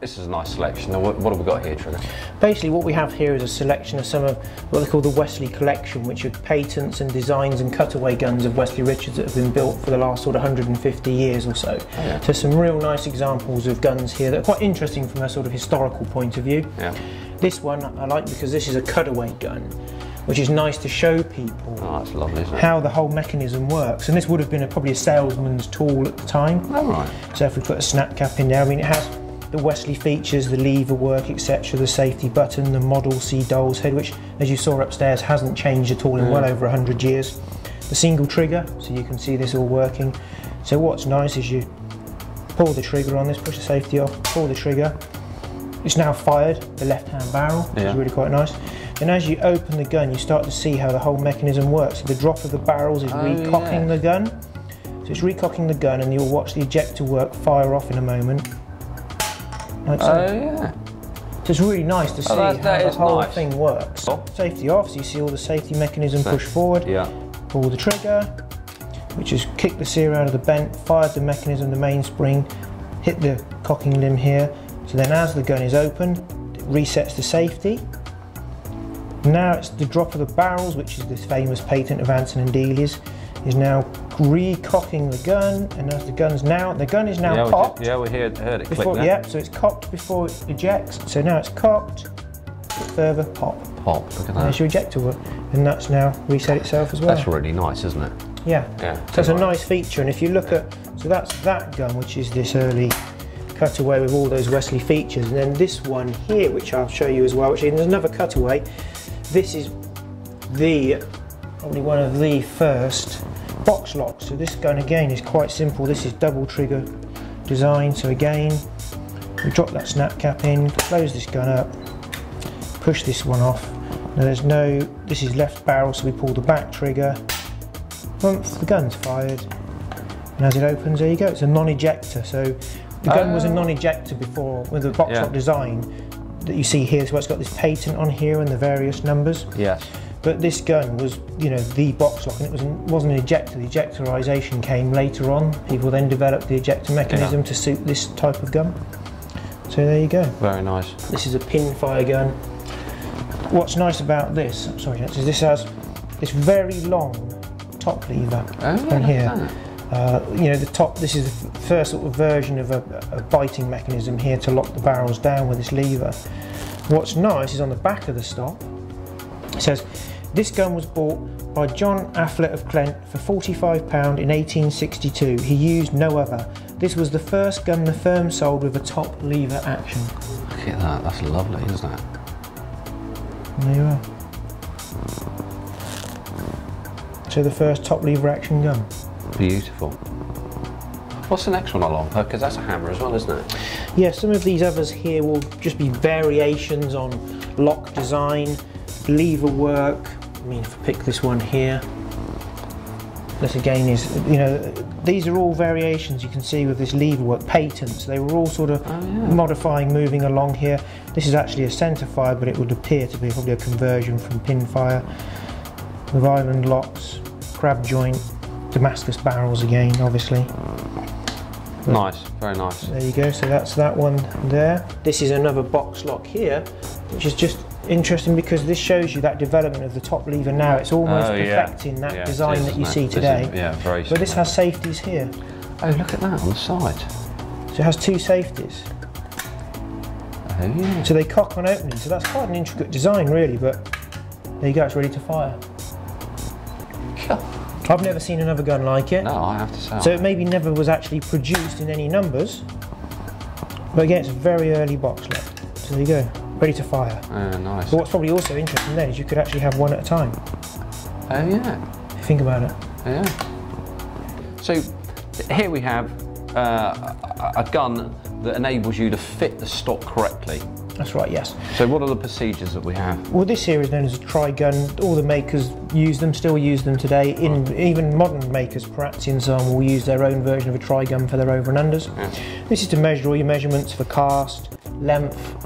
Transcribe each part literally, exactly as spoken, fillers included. This is a nice selection. Now, what, what have we got here, Trigger? Basically, what we have here is a selection of some of what they call the Westley Collection, which are patents and designs and cutaway guns of Westley Richards that have been built for the last sort of one hundred fifty years or so. Oh, yeah. So some real nice examples of guns here that are quite interesting from a sort of historical point of view. Yeah. This one I like because this is a cutaway gun, which is nice to show people oh, that's lovely, isn't it? How the whole mechanism works. And this would have been a, probably a salesman's tool at the time. Oh, right. So if we put a snap cap in there, I mean, it has the Westley features, the lever work, et cetera, the safety button, the Model C doll's head, which, as you saw upstairs, hasn't changed at all in mm. well over one hundred years. The single trigger, so you can see this all working. So what's nice is you pull the trigger on this, push the safety off, pull the trigger. It's now fired, the left-hand barrel, which yeah. is really quite nice. And as you open the gun, you start to see how the whole mechanism works. So the drop of the barrels is oh, recocking yeah. the gun. So it's recocking the gun, and you'll watch the ejector work fire off in a moment. Like so. Oh yeah. So it's really nice to see oh, that, that how the whole nice. thing works. Oh. Safety off, so you see all the safety mechanism so, push forward, yeah. pull the trigger, which is kick the sear out of the bent, fire the mechanism, the mainspring, hit the cocking limb here. So then as the gun is opened, it resets the safety. Now it's the drop of the barrels, which is this famous patent of Anson and Deeley's, is now re-cocking the gun, and as the gun's now, the gun is now yeah, cocked. We, yeah, we heard, heard it before, click Yeah, so it's cocked before it ejects. So now it's cocked, further pop. Pop, look at and that. There's your ejector work. And that's now reset itself as well. That's really nice, isn't it? Yeah, yeah so it's right. a nice feature. And if you look at, so that's that gun, which is this early cutaway with all those Westley features. And then this one here, which I'll show you as well, which is another cutaway. This is the, probably one of the first box locks. So this gun again is quite simple. This is double trigger design. So again, we drop that snap cap in, close this gun up, push this one off. Now there's no, this is left barrel, so we pull the back trigger. Once the gun's fired, and as it opens, there you go. It's a non-ejector. So the gun um, was a non-ejector before with the box yeah. lock design that you see here. So it's got this patent on here and the various numbers. Yes. But this gun was, you know, the box lock, and it was, wasn't an ejector. The ejectorization came later on. People then developed the ejector mechanism yeah. to suit this type of gun. So there you go. Very nice. This is a pin fire gun. What's nice about this, I'm sorry, is this has this very long top lever oh, yeah, on here. Uh, you know, the top, this is the first sort of version of a, a biting mechanism here to lock the barrels down with this lever. What's nice is on the back of the stock, it says, "This gun was bought by John Affleck of Clent for forty-five pounds in eighteen sixty-two. He used no other. This was the first gun the firm sold with a top lever action." Look at that, that's lovely, isn't it? There you are. So the first top lever action gun. Beautiful. What's the next one along? Because that's a hammer as well, isn't it? Yeah, some of these others here will just be variations on lock design, lever work. I mean, if I pick this one here, this again is, you know, these are all variations you can see with this lever work, patents. They were all sort of oh, yeah. modifying, moving along here. This is actually a centre fire, but it would appear to be probably a conversion from pin fire. With island locks, crab joint, Damascus barrels again, obviously. But nice, very nice. There you go, so that's that one there. This is another box lock here, which is just interesting because this shows you that development of the top lever now. It's almost oh, yeah. perfecting that yeah, design is, that you it? see today. This is, yeah, very But this has safeties here. Oh, look at that on the side. So it has two safeties. Oh, yeah. So they cock on opening, so that's quite an intricate design, really, but there you go, it's ready to fire. Cool. I've never seen another gun like it. No, I have to say. So it maybe never was actually produced in any numbers, but again, it's a very early box lock. So there you go. Ready to fire. Oh, nice. But what's probably also interesting then is you could actually have one at a time. Oh, yeah. Think about it. Yeah. So here we have uh, a gun that enables you to fit the stock correctly. That's right, yes. So what are the procedures that we have? Well, this here is known as a tri-gun. All the makers use them, still use them today. In right. Even modern makers, Parazzi and so on, will use their own version of a tri-gun for their over and unders. Yeah. This is to measure all your measurements for cast, length,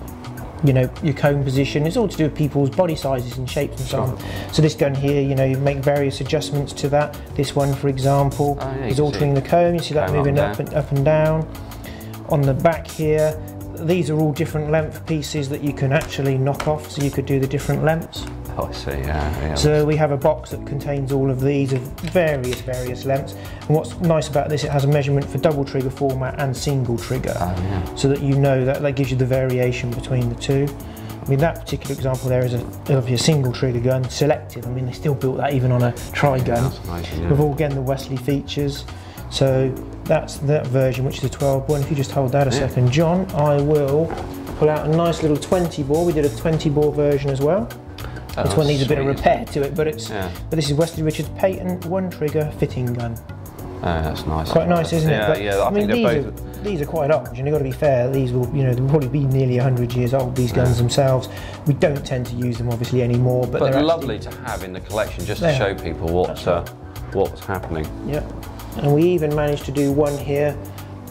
you know, your cone position. It's all to do with people's body sizes and shapes and so on. Sure. So this gun here, you know, you make various adjustments to that. This one, for example, oh, yeah, is altering the cone. You see that moving up and, up and down. On the back here, These are all different length pieces that you can actually knock off, so you could do the different lengths. Oh, I see, yeah. yeah so we have a box that contains all of these of various, various lengths. And what's nice about this, it has a measurement for double trigger format and single trigger. Oh, yeah. So that you know that, that gives you the variation between the two. I mean, that particular example there is a, of your single trigger gun, selective. I mean, they still built that even on a tri-gun. Yeah, amazing, yeah. With all, again, the Westley features. So that's that version, which is the twelve bore. And if you just hold that a yeah. second, John, I will pull out a nice little twenty bore. We did a twenty bore version as well. Oh, this one needs sweet. a bit of repair to it, but it's yeah. but this is Westley Richards patent one trigger fitting gun. Oh, that's nice. Quite nice, isn't yeah, it? But, yeah, I, I mean, think these, both... are, these are quite old, and you've got to be fair. These will, you know, they'll probably be nearly one hundred years old. These guns yeah. themselves, we don't tend to use them obviously anymore. But, but they're lovely actually... to have in the collection, just to yeah. show people what uh, what's happening. Yeah, and we even managed to do one here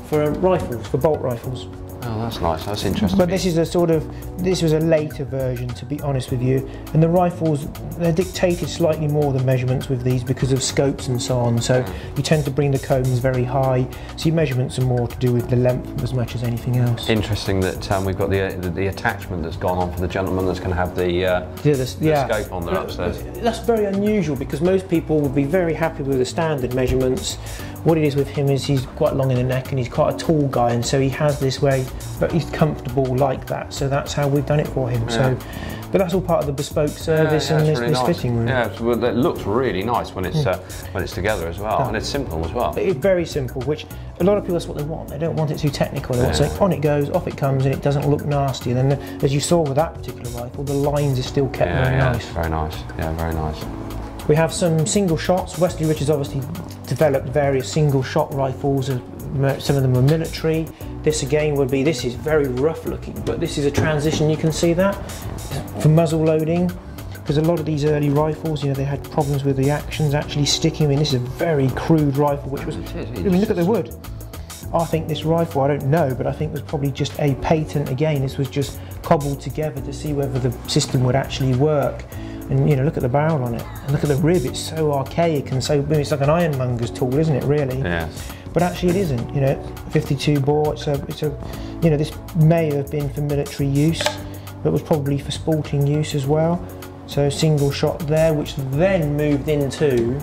for rifles, for bolt rifles. Oh, that's nice. That's interesting. But this is a sort of, this was a later version, to be honest with you. And the rifles, they're dictated slightly more than measurements with these because of scopes and so on. So you tend to bring the combs very high. So your measurements are more to do with the length as much as anything else. Interesting that um, we've got the, uh, the the attachment that's gone on for the gentleman that's going to have the, uh, yeah, the yeah. scope on there upstairs. That's very unusual because most people would be very happy with the standard measurements. What it is with him is he's quite long in the neck and he's quite a tall guy, and so he has this way, but he's comfortable like that. So that's how we've done it for him. Yeah. So, but that's all part of the bespoke service yeah, yeah, and this, really this nice. fitting room. Yeah, well, it looks really nice when it's yeah. uh, when it's together as well, yeah. and it's simple as well. It's very simple, which a lot of people, that's what they want. They don't want it too technical. They want yeah. so on it goes, off it comes, and it doesn't look nasty. And then, the, as you saw with that particular rifle, the lines are still kept yeah, very yeah, nice. Very nice. Yeah, very nice. We have some single shots. Westley Richards obviously developed various single shot rifles. Some of them are military. This again would be, this is very rough looking, but this is a transition, you can see that, for muzzle loading. Because a lot of these early rifles, you know, they had problems with the actions actually sticking. I mean, this is a very crude rifle, which was, I mean, look at the wood. I think this rifle, I don't know, but I think was probably just a patent again. This was just cobbled together to see whether the system would actually work. And you know, look at the barrel on it, and look at the rib. It's so archaic and so, it's like an ironmonger's tool, isn't it? Really. Yes. But actually, it isn't. You know, fifty-two bore. It's a, it's a, you know, this may have been for military use, but was probably for sporting use as well. So single shot there, which then moved into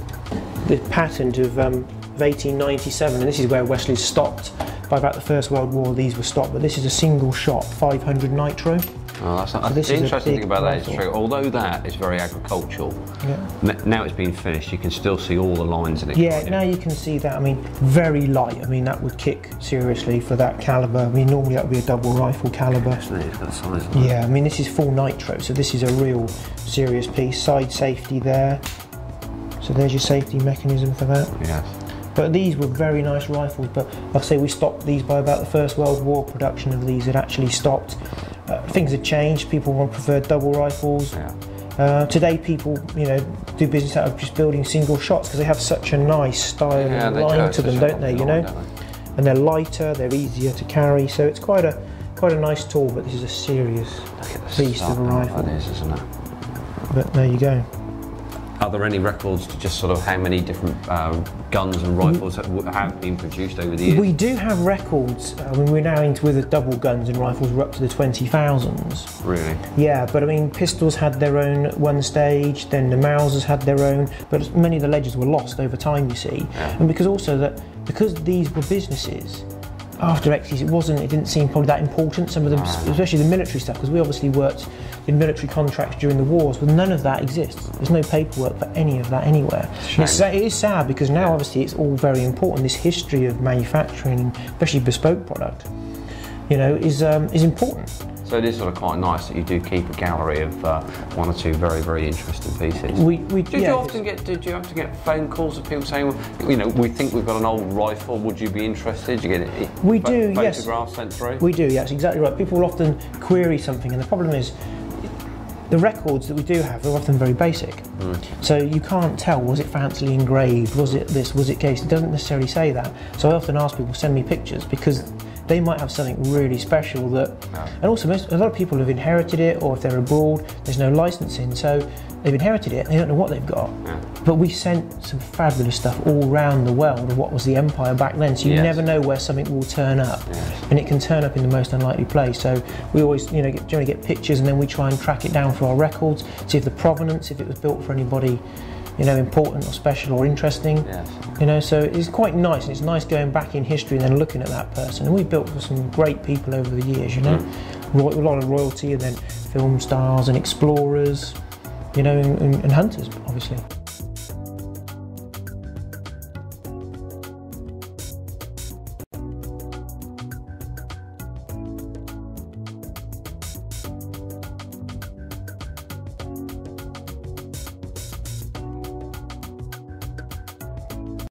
the patent of, um, of eighteen ninety-seven, and this is where Westley stopped. By about the First World War, these were stopped. But this is a single shot five hundred nitro. Oh, that's not, so the interesting thing about that is true. Although that is very agricultural, yeah. now it's been finished, you can still see all the lines in it. Yeah, now you can see that. I mean, very light. I mean, that would kick seriously for that caliber. I mean, normally that would be a double rifle caliber. Actually, it's got size on it. Yeah, I mean, this is full nitro, so this is a real serious piece. Side safety there. So there's your safety mechanism for that. Yes. But these were very nice rifles, but like I say, we stopped these by about the First World War. Production of these had actually stopped. Uh, things had changed, people want to prefer double rifles. Yeah. Uh, today people, you know, do business out of just building single shots because they have such a nice style yeah, and line to them, don't they, you know? And they're lighter, they're easier to carry, so it's quite a quite a nice tool, but this is a serious beast of a rifle. That is, isn't it? But there you go. Are there any records to just sort of how many different uh, guns and rifles have been produced over the years? We do have records. I mean, we're now into with the double guns and rifles. We're up to the twenty thousands. Really? Yeah, but I mean, pistols had their own at one stage. Then the Mausers had their own. But many of the ledgers were lost over time, you see. Yeah. And because also that, because these were businesses. After X's, it wasn't, it didn't seem probably that important, some of them, especially the military stuff, because we obviously worked in military contracts during the wars, but none of that exists. There's no paperwork for any of that anywhere. It's, it is sad, because now yeah. obviously it's all very important, this history of manufacturing, especially bespoke product, you know, is, um, is important. So it is sort of quite nice that you do keep a gallery of uh, one or two very, very interesting pieces. We, we did. Yeah, you often get? Did you have to get phone calls of people saying, well, you know, we think we've got an old rifle. Would you be interested? Did you get it? We do. Yes. Photographs sent through. We do. Yes, exactly right. People often query something, and the problem is, the records that we do have are often very basic. Mm. So you can't tell, was it fancily engraved? Was it this? Was it case? It doesn't necessarily say that. So I often ask people, send me pictures, because they might have something really special that, no. and also most, a lot of people have inherited it, or if they're abroad, there's no licensing, so They've inherited it, they don't know what they've got. Mm. But we sent some fabulous stuff all around the world of what was the empire back then, so you yes. never know where something will turn up. Yes. And it can turn up in the most unlikely place. So we always, you know, get, generally get pictures, and then we try and track it down for our records, see if the provenance, if it was built for anybody, you know, important or special or interesting. Yes. You know, so it's quite nice, and it's nice going back in history and then looking at that person. And we've built for some great people over the years, you know. Mm. Roy, a lot of royalty, and then film stars and explorers, you know, and, and hunters, obviously.